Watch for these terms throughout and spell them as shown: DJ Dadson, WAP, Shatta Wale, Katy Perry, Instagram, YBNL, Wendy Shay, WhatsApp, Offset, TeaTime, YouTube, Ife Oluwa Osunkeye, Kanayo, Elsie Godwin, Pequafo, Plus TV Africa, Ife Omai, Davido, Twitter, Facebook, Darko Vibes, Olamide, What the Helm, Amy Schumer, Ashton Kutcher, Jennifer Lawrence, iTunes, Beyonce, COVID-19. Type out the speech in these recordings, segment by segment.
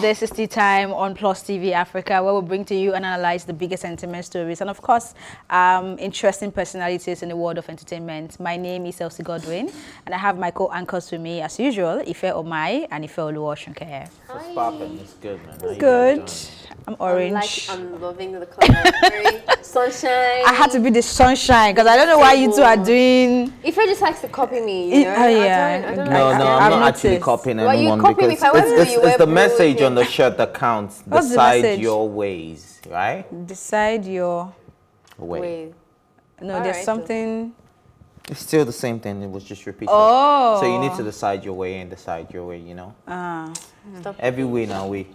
This is Tea Time on Plus TV Africa, where we bring to you and analyze the biggest entertainment stories and, of course, interesting personalities in the world of entertainment. My name is Elsie Godwin, and I have my co-anchors with me, as usual, Ife Omai and Ife Oluwa Osunkeye. What's poppin'? It's good, man. It's good. I'm orange. I'm loving the color. Very sunshine. I had to be the sunshine because I don't know why you two are doing. Ife just likes to copy me, you know? Yeah. I'm not actually copying anyone. Well, you copy me. If I went to you, it's the message on the shirt that counts. What's decide your ways, right? Decide your way. No, all there's right, something. It's still the same thing. It was just repeated. Oh. So you need to decide your way and decide your way, you know? Every way now we.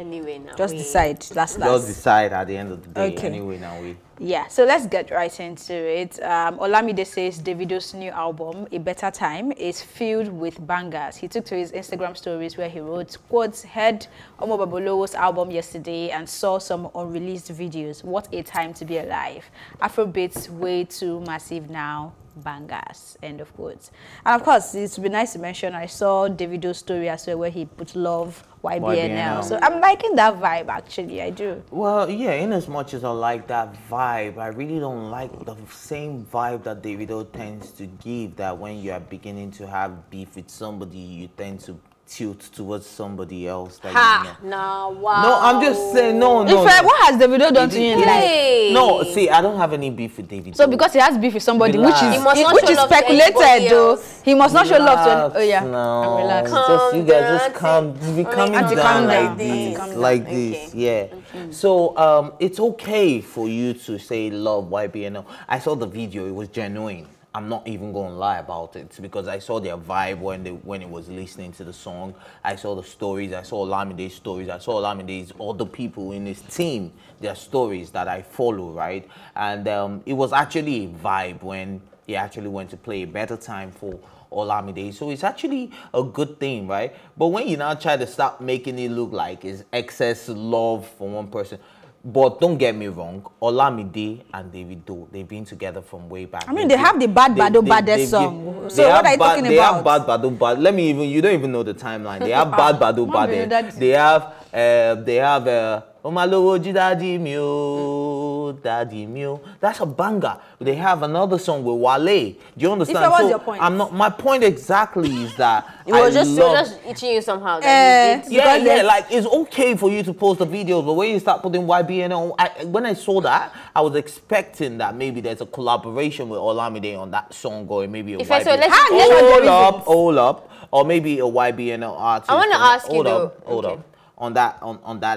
Anyway now just we. Decide. That's. Just decide at the end of the day. Okay. Anyway now we. Yeah, so let's get right into it. Olamide says Davido's new album, A Better Time, is filled with bangers. He took to his Instagram stories where he wrote, quotes, heard Omo Babolowo's album yesterday and saw some unreleased videos. What a time to be alive. Afrobeat's way too massive now. Bangers, end of quotes. And of course, it would be nice to mention, I saw Davido's story as well where he put love, YBNL. So I'm liking that vibe, actually, I do. Well, yeah, in as much as I like that vibe, I really don't like the same vibe that Davido tends to give, that when you are beginning to have beef with somebody, you tend to tilt towards somebody else. That you know. No, wow. No, I'm just saying, no. Fact, what has Davido done to you in life? No, see, I don't have any beef with Davido. So because he has beef with somebody, which is speculated, though, he must not show love to. Oh yeah, no. I'm relaxed. You guys just calm down like this. Yeah. Okay. So it's okay for you to say love YBNL. I saw the video; it was genuine. I'm not even going to lie about it because I saw their vibe when it was listening to the song. I saw the stories. I saw Olamide's stories. I saw Olamide's, all the people in his team, their stories that I follow, right? And it was actually a vibe when he actually went to play A Better Time for Olamide. So it's actually a good thing, right? But when you now try to start making it look like it's excess love for one person. But don't get me wrong, Olamide and Davido, they've been together from way back. I mean, they have the Bad Bado Bade song. So what are you talking about? They have Bad Bado Bade. Let me even, you don't even know the timeline. They have Bad Bado Bade. They have Omalowoji Daddy Mio. That's a banger. They have another song with Wale. Do you understand? If that was your point. My point exactly is that it was just itching you somehow. Yeah. Like, it's okay for you to post the videos, but when you start putting YBNL, when I saw that, I was expecting that maybe there's a collaboration with Olamide on that song, or maybe a hold up, or maybe a YBNL artist. I want to ask you though. Hold up. on that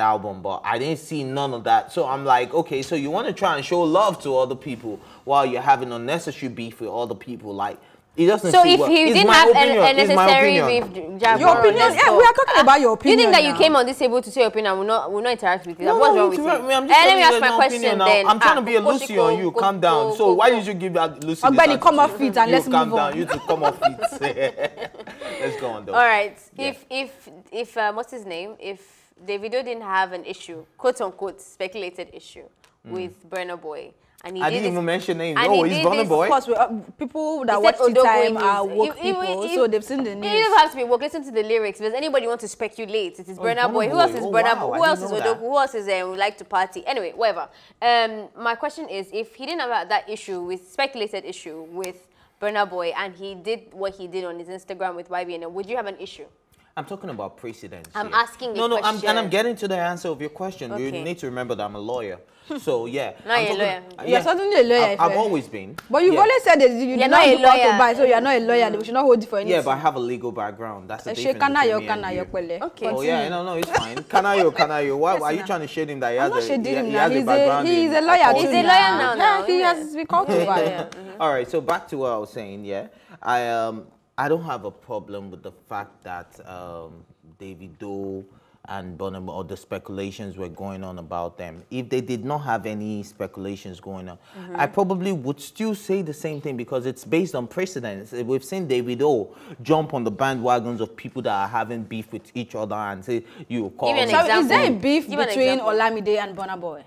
album, but I didn't see none of that. So I'm like, okay, so you want to try and show love to other people while you're having unnecessary beef with other people, like, it doesn't. So if you didn't have unnecessary beef, your opinion, yeah, we are talking about your opinion. You think that you came on this table to say your opinion, will not interact with you? What's wrong with you? Let me ask my question then. I'm trying to be a Lucy on you. Calm down. So why did you give that Lucy? I'm going to come off feet and let's move on. You two come off feet. Let's go on though. All right. If what's his name? If Davido didn't have an issue, quote unquote, speculated issue with Burna Boy. And I didn't even mention names. Oh, he's Burna Boy. Of course, people that watch Tea Time are woke people, so they've seen the news. It doesn't have to be woke. Listen to the lyrics. Does anybody want to speculate? It is Burna Boy. Who else is Burna Boy? Who else is Odoku? Who else is there? We like to party. Anyway, whatever. My question is, if he didn't have that issue with speculated issue with Burna Boy, and he did what he did on his Instagram with YBNL, would you have an issue? I'm talking about precedence. I'm asking you a question. I'm getting to the answer of your question. Okay. You need to remember that I'm a lawyer. So, yeah. Now you're a lawyer. You're certainly a lawyer. I've always been. But you've always said that you do not know how to buy, so you're not a lawyer. We should not hold you for anything. Yeah, but I have a legal background. That's the difference between me and you. Okay. Oh, yeah, no, it's fine. Kanayo. Why are you trying to shade him that he has a background? He's a lawyer. He's a lawyer now. Yeah, he has been called to buy. All right, so back to what I was saying, yeah. I don't have a problem with the fact that Davido and Burna Boy, or the speculations were going on about them. If they did not have any speculations going on, I probably would still say the same thing because it's based on precedence. We've seen Davido jump on the bandwagons of people that are having beef with each other and say, you call. So is there a beef between Olamide and Burna Boy?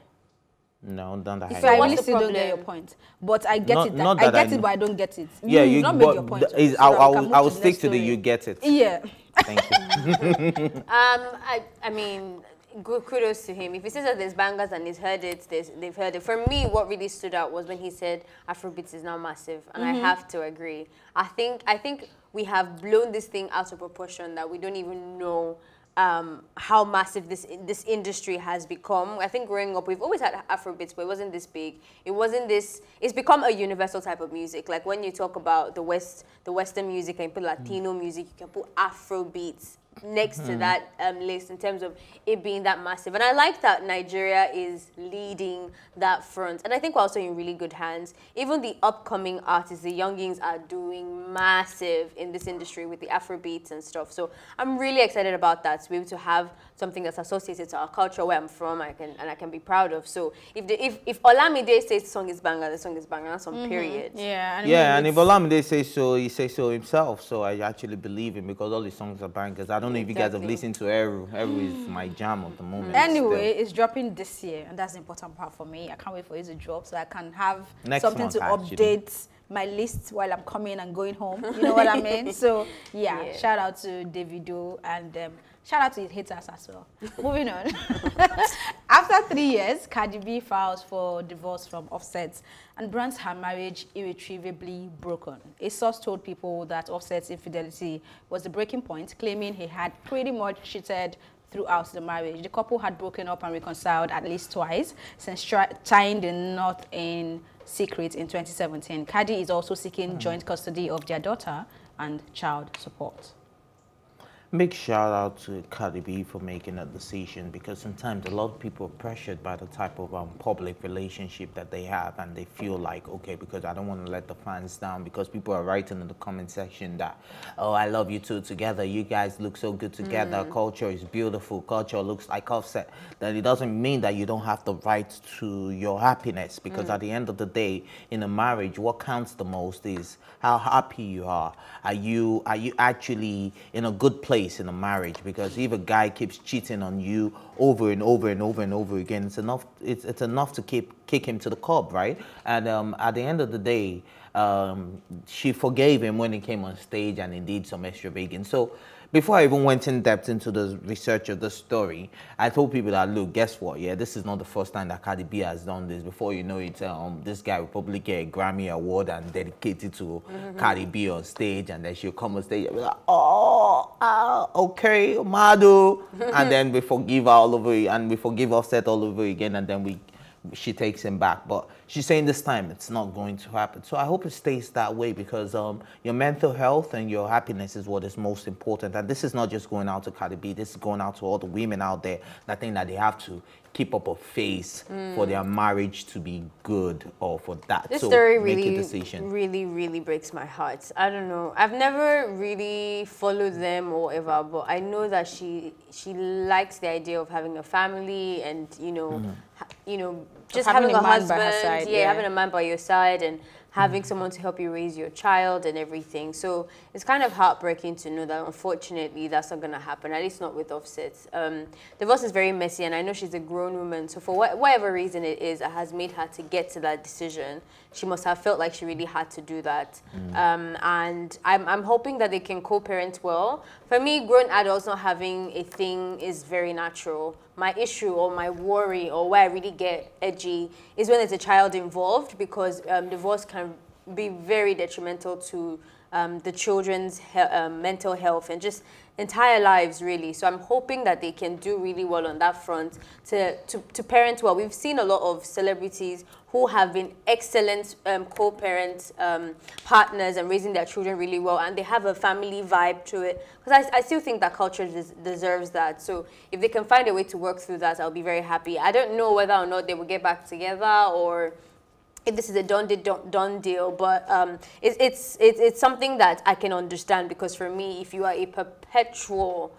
No, don't that. If I really still don't get your point, but I get it. I get it, but I don't get it. Yeah, you not make your point. I will stick to the you get it. Yeah. Thank you. I mean, kudos to him. If he says that there's bangers and he's heard it, they've heard it. For me, what really stood out was when he said Afrobeats is now massive, and I have to agree. I think we have blown this thing out of proportion that we don't even know. How massive this industry has become. I think growing up, we've always had Afrobeats, but it wasn't this big. It wasn't this. It's become a universal type of music. Like when you talk about the Western music, and you put Latino music, you can put Afrobeats next to that list in terms of it being that massive. And I like that Nigeria is leading that front. And I think we're also in really good hands. Even the upcoming artists, the youngings are doing massive in this industry with the Afrobeats and stuff. So I'm really excited about that, to be able to have something that's associated to our culture, where I'm from, I can be proud of. So if Olamide says the song is banger, that's on period. Yeah, and if Olamide says so, he says so himself. So I actually believe him because all his songs are bangers. I don't know if you guys have listened to Eru. Eru is my jam at the moment. Anyway, it's dropping this year, and that's the important part for me. I can't wait for it to drop so I can have something to update my list while I'm coming and going home. You know what I mean? So, yeah, shout out to Davido and shout out to his haters as well. Moving on. After 3 years, Cardi B files for divorce from Offset and brands her marriage irretrievably broken. A source told People that Offset's infidelity was the breaking point, claiming he had pretty much cheated throughout the marriage. The couple had broken up and reconciled at least twice since tying the knot in secret in 2017. Cardi is also seeking joint custody of their daughter and child support. Big shout out to Cardi B for making that decision, because sometimes a lot of people are pressured by the type of public relationship that they have, and they feel like, okay, because I don't want to let the fans down, because people are writing in the comment section that, oh, I love you two together, you guys look so good together, culture is beautiful, culture looks like Offset. Then it doesn't mean that you don't have the right to your happiness, because at the end of the day, in a marriage, what counts the most is how happy you are. Are you actually in a good place in a marriage? Because if a guy keeps cheating on you over and over and over and over again, it's enough to kick him to the curb, right? And at the end of the day, she forgave him when he came on stage and he did some extravagant. So before I even went in depth into the research of the story, I told people that, look, guess what? Yeah, this is not the first time that Cardi B has done this. Before you know it, this guy will probably get a Grammy Award and dedicate it to Cardi B on stage, and then she'll come on stage and be like, okay, Madu. And then we forgive her all over, and we forgive Offset all over again, and then she takes him back. But she's saying this time it's not going to happen. So I hope it stays that way, because your mental health and your happiness is what is most important. And this is not just going out to Cardi B. This is going out to all the women out there that think that they have to keep up a face for their marriage to be good, or for that. This story really breaks my heart. I don't know. I've never really followed them or whatever, but I know that she likes the idea of having a family, and just having a husband, having a man by your side, and having someone to help you raise your child and everything. So it's kind of heartbreaking to know that, unfortunately, that's not going to happen, at least not with Offset. Divorce is very messy, and I know she's a grown woman. So for whatever reason it is that has made her to get to that decision, she must have felt like she really had to do that. And I'm hoping that they can co-parent well. For me, grown adults not having a thing is very natural. My issue or my worry, or where I really get edgy, is when there's a child involved, because divorce can be very detrimental to the children's mental health and just entire lives, really. So I'm hoping that they can do really well on that front to parent well. We've seen a lot of celebrities who have been excellent co-parent partners and raising their children really well, and they have a family vibe to it. Because I still think that culture deserves that. So if they can find a way to work through that, I'll be very happy. I don't know whether or not they will get back together, or if this is a done deal, but it's something that I can understand, because for me, if you are a perpetual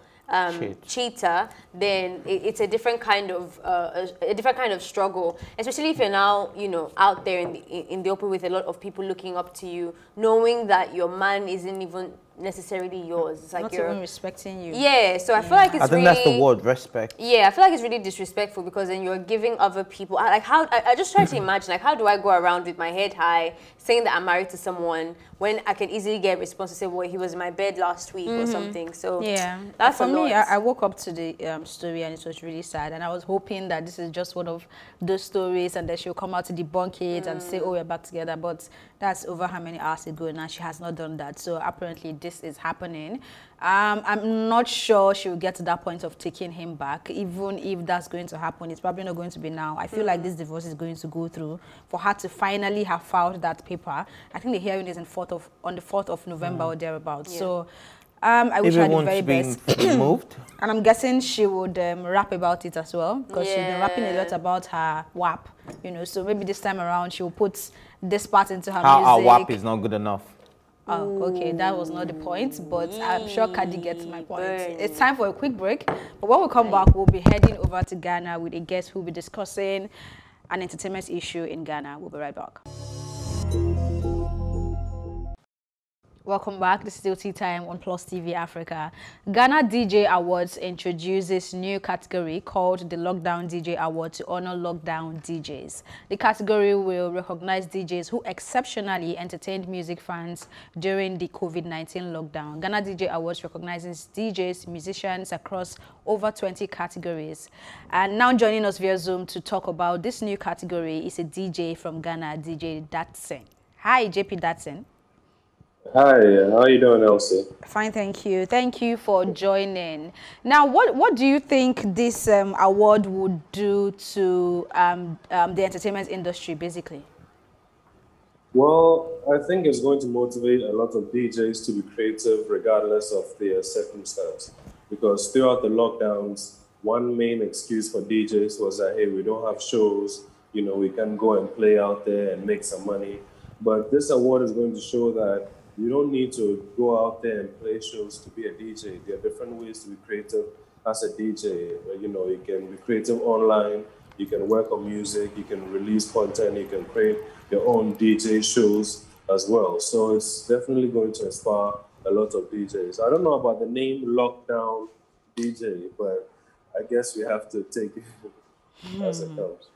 cheater, then it's a different kind of struggle, especially if you're now out there in the open with a lot of people looking up to you, knowing that your man isn't even necessarily yours. It's like not even respecting you. Yeah, so I feel like it's really... I think that's the word, respect. Yeah, I feel like it's really disrespectful because then you're giving other people... Like how, I just try to imagine, like, how do I go around with my head high saying that I'm married to someone when I can easily get a response to say, well, he was in my bed last week or something. So yeah, that's for me. I woke up to the story and it was really sad, and I was hoping that this is just one of those stories and that she'll come out to debunk it and say, oh, we're back together, but that's over how many hours ago and she has not done that. So apparently this is happening. I'm not sure she will get to that point of taking him back. Even if that's going to happen, it's probably not going to be now. I feel like this divorce is going to go through. For her to finally have filed that paper, I think the hearing is on the 4th of November or thereabouts. Yeah. So I wish her the very best. And I'm guessing she would rap about it as well, because she's been rapping a lot about her WAP, you know. So maybe this time around she will put this part into her music. Our WAP is not good enough. Oh, okay, that was not the point, but I'm sure Cardi gets my point. It's time for a quick break, but when we come back, we'll be heading over to Ghana with a guest who will be discussing an entertainment issue in Ghana. We'll be right back. Welcome back. This is still Tea Time on Plus TV Africa. Ghana DJ Awards introduces new category called the Lockdown DJ Award to honor lockdown DJs. The category will recognize DJs who exceptionally entertained music fans during the COVID-19 lockdown. Ghana DJ Awards recognizes DJs, musicians across over 20 categories. And now joining us via Zoom to talk about this new category is a DJ from Ghana, DJ Dadson. Hi, JP Dadson. Hi, how are you doing, Elsie? Fine, thank you. Thank you for joining. Now, what do you think this award would do to the entertainment industry, basically? Well, I think it's going to motivate a lot of DJs to be creative regardless of their circumstance. Because throughout the lockdowns, one main excuse for DJs was that, hey, we don't have shows, you know, we can go and play out there and make some money. But this award is going to show that you don't need to go out there and play shows to be a DJ. There are different ways to be creative as a DJ. You know, you can be creative online, you can work on music, you can release content, you can create your own DJ shows as well. So it's definitely going to inspire a lot of DJs. I don't know about the name Lockdown DJ, but I guess we have to take it as it comes.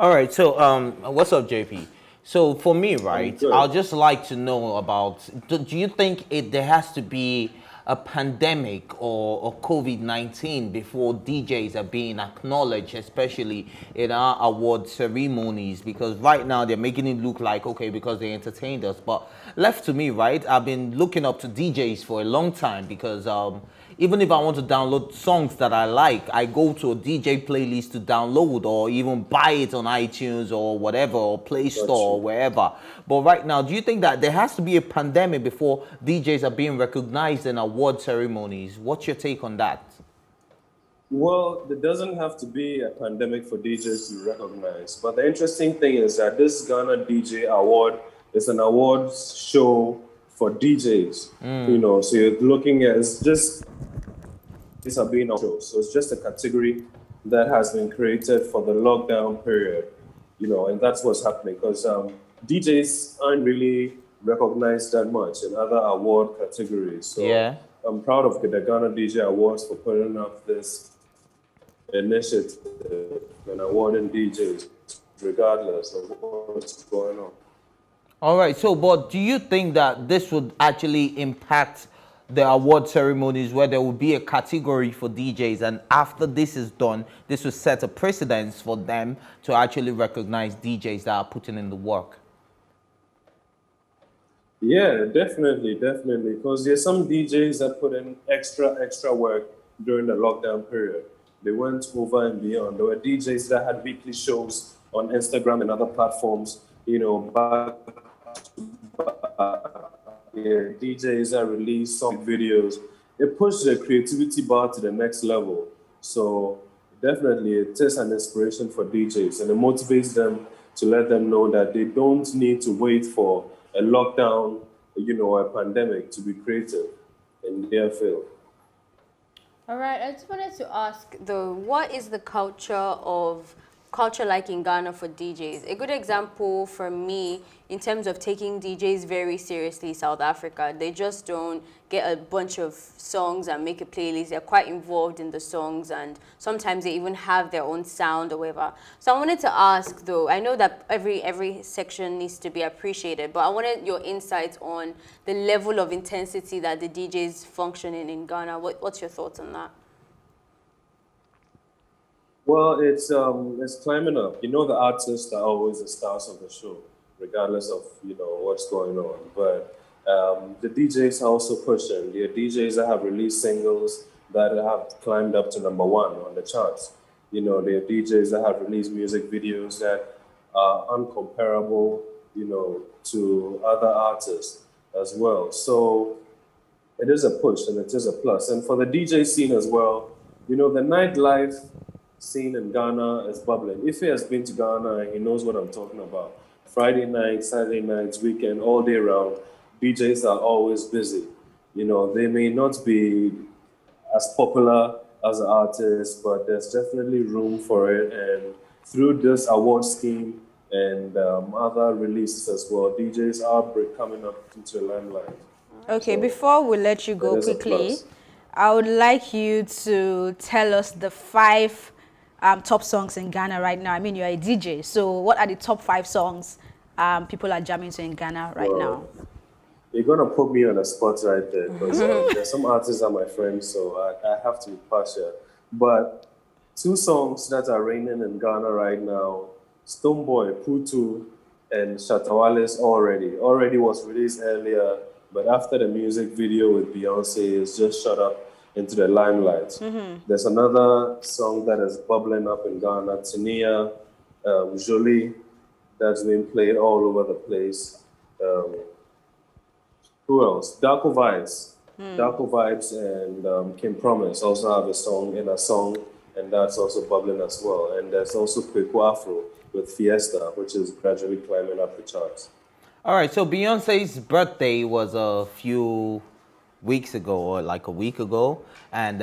All right, so what's up, JP? So for me, right, I'll just like to know about, do you think there has to be a pandemic or COVID-19 before DJs are being acknowledged, especially in our award ceremonies? Because right now they're making it look like, okay, because they entertained us. But left to me, right, I've been looking up to DJs for a long time because even if I want to download songs that I like, I go to a DJ playlist to download or even buy it on iTunes or whatever, or Play Store or wherever. But right now, do you think that there has to be a pandemic before DJs are being recognized in award ceremonies? What's your take on that? Well, there doesn't have to be a pandemic for DJs to recognize. But the interesting thing is that this Ghana DJ Award is an awards show for DJs, you know, so you're looking at, it's just, these are being shows, so it's just a category that has been created for the lockdown period, you know, and that's what's happening, because DJs aren't really recognized that much in other award categories, so I'm proud of the Ghana DJ Awards for putting up this initiative and awarding DJs regardless of what's going on. All right, so, but do you think that this would actually impact the award ceremonies where there will be a category for DJs, and after this is done, this will set a precedence for them to actually recognize DJs that are putting in the work? Yeah, definitely, definitely, because there's some DJs that put in extra work during the lockdown period. They went over and beyond. There were DJs that had weekly shows on Instagram and other platforms, you know, DJs that release some videos. It pushed the creativity bar to the next level. So definitely it is an inspiration for DJs, and it motivates them to let them know that they don't need to wait for a lockdown, you know, a pandemic to be creative in their field. All right, I just wanted to ask though, what is the culture of culture like in Ghana for DJs. A good example for me in terms of taking DJs very seriously, South Africa. They just don't get a bunch of songs and make a playlist. They're quite involved in the songs, and sometimes they even have their own sound or whatever. So I wanted to ask though, I know that every section needs to be appreciated, but I wanted your insights on the level of intensity that the DJs functioning in Ghana. What's your thoughts on that? Well, it's climbing up. You know, the artists are always the stars of the show, regardless of, you know, what's going on. But the DJs are also pushing. The DJs that have released singles that have climbed up to #1 on the charts. You know, the DJs that have released music videos that are uncomparable, you know, to other artists as well. So it is a push and it is a plus. And for the DJ scene as well, you know, the nightlife scene in Ghana is bubbling. Ife has been to Ghana and he knows what I'm talking about. Friday nights, Saturday nights, weekend, all day round, DJs are always busy. You know, they may not be as popular as an artist, but there's definitely room for it. And through this award scheme and other releases as well, DJs are coming up into the limelight. Okay, so before we let you go quickly, I would like you to tell us the 5 top songs in Ghana right now. I mean, you're a DJ, so what are the top 5 songs people are jamming to in Ghana right now? You're going to put me on the spot right there, because there's some artists are my friends, so I have to be partial. But 2 songs that are reigning in Ghana right now, Stone Boy, Putu, and Shatta Wale's Already. Already was released earlier, but after the music video with Beyonce, it's just shut up into the limelight. There's another song that is bubbling up in Ghana, Tania, Jolie, that's been played all over the place. Who else? Darko Vibes. Darko Vibes and Kim Promise also have a song in a song, and that's also bubbling as well. And there's also Pequafo with Fiesta, which is gradually climbing up the charts. All right, so Beyonce's birthday was a few weeks ago, or like a week ago, and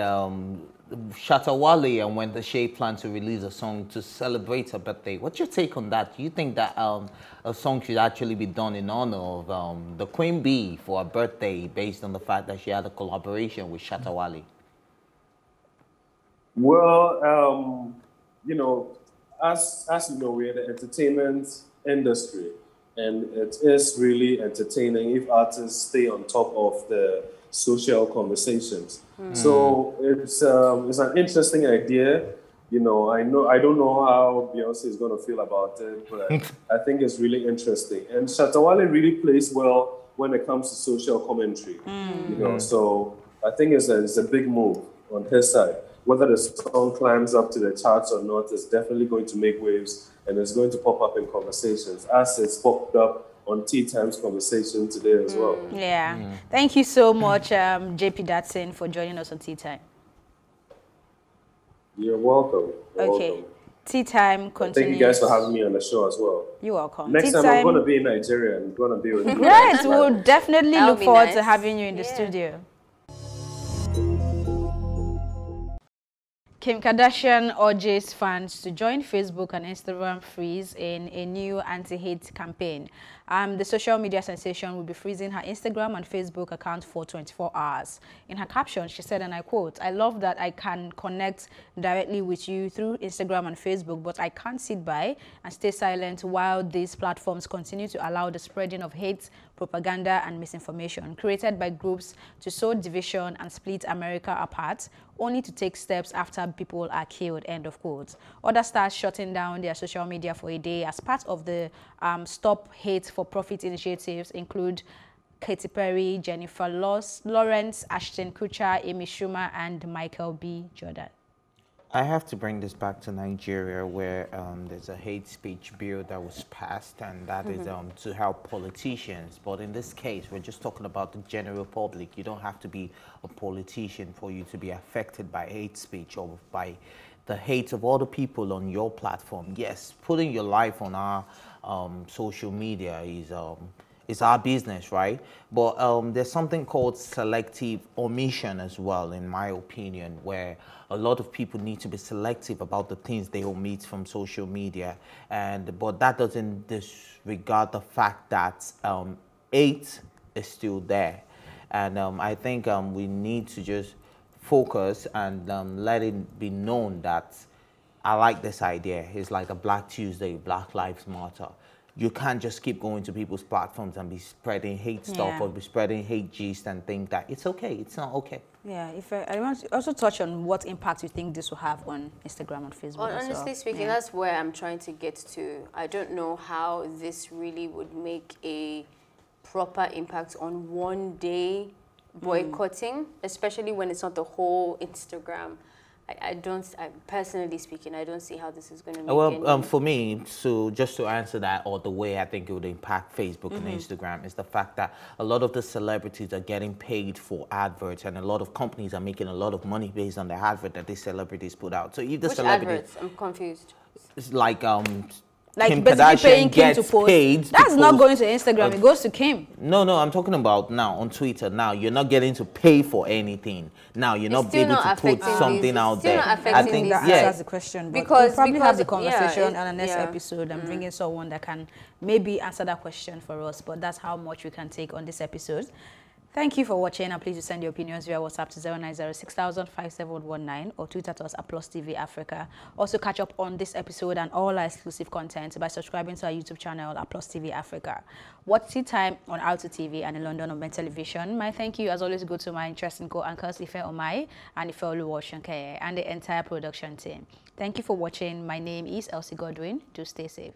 Shatta Wale and Wendy Shay plan to release a song to celebrate her birthday. What's your take on that? Do you think that a song should actually be done in honor of the Queen Bee for her birthday, based on the fact that she had a collaboration with Shatta Wale? Well, you know, as you know, we're the entertainment industry, and it is really entertaining if artists stay on top of the social conversations. So it's an interesting idea. You know, I don't know how Beyonce is going to feel about it, but I think it's really interesting. And Shatta Wale really plays well when it comes to social commentary. You know, so I think it's a big move on his side. Whether the song climbs up to the charts or not, it's definitely going to make waves, and it's going to pop up in conversations, as it's popped up on Tea Time's conversation today as well. Yeah. Thank you so much, JP Dadson, for joining us on Tea Time. You're welcome. You're welcome. Tea Time continues. Thank you guys for having me on the show as well. You're welcome. Next time I'm going to be in Nigeria and going to be with you. Right, we'll definitely look forward to having you in the studio. Kim Kardashian urges fans to join Facebook and Instagram freeze in a new anti-hate campaign. The social media sensation will be freezing her Instagram and Facebook account for 24 hours. In her caption, she said, and I quote, "I love that I can connect directly with you through Instagram and Facebook, but I can't sit by and stay silent while these platforms continue to allow the spreading of hate, propaganda and misinformation created by groups to sow division and split America apart, only to take steps after people are killed," end of quote. Other stars shutting down their social media for a day as part of the Stop Hate for Profit initiatives include Katy Perry, Jennifer Lawrence, Ashton Kutcher, Amy Schumer, and Michael B. Jordan. I have to bring this back to Nigeria, where there's a hate speech bill that was passed, and that is to help politicians. But in this case, we're just talking about the general public. You don't have to be a politician for you to be affected by hate speech or by the hate of other people on your platform. Yes, putting your life on our social media is It's our business, right? But there's something called selective omission as well, in my opinion, where a lot of people need to be selective about the things they omit from social media. But that doesn't disregard the fact that hate is still there. And I think we need to just focus and let it be known that I like this idea. It's like a Black Tuesday, Black Lives Matter. You can't just keep going to people's platforms and be spreading hate stuff or be spreading hate gist and think that it's okay. It's not okay. Yeah, if I want to also touch on what impact you think this will have on Instagram and Facebook. Well, honestly speaking, that's where I'm trying to get to. I don't know how this really would make a proper impact on one day boycotting, especially when it's not the whole Instagram. Personally speaking, I don't see how this is going to make any... for me, so just to answer that, or the way I think it would impact Facebook and Instagram is the fact that a lot of the celebrities are getting paid for adverts, and a lot of companies are making a lot of money based on the advert that these celebrities put out. So if the celebrities... I'm confused. It's like Kim basically paying Kim to post. That's not going to Instagram. It goes to Kim. No, I'm talking about now on Twitter. Now you're not getting to pay for anything. Now you're not able to put something out there. I think that answers the question. Because we'll probably have the conversation on the next episode. I'm bringing someone that can maybe answer that question for us. But that's how much we can take on this episode. Thank you for watching, and please do send your opinions via WhatsApp to 09060005719 or Twitter to us at Plus TV Africa. Also catch up on this episode and all our exclusive content by subscribing to our YouTube channel at Plus TV Africa. Watch Tea Time on Auto TV and in London on Ben Television. My thank you as always go to my interesting co-anchors Ife Omai and Ife Oluwa Osunkeye and the entire production team. Thank you for watching. My name is Elsie Godwin. Do stay safe.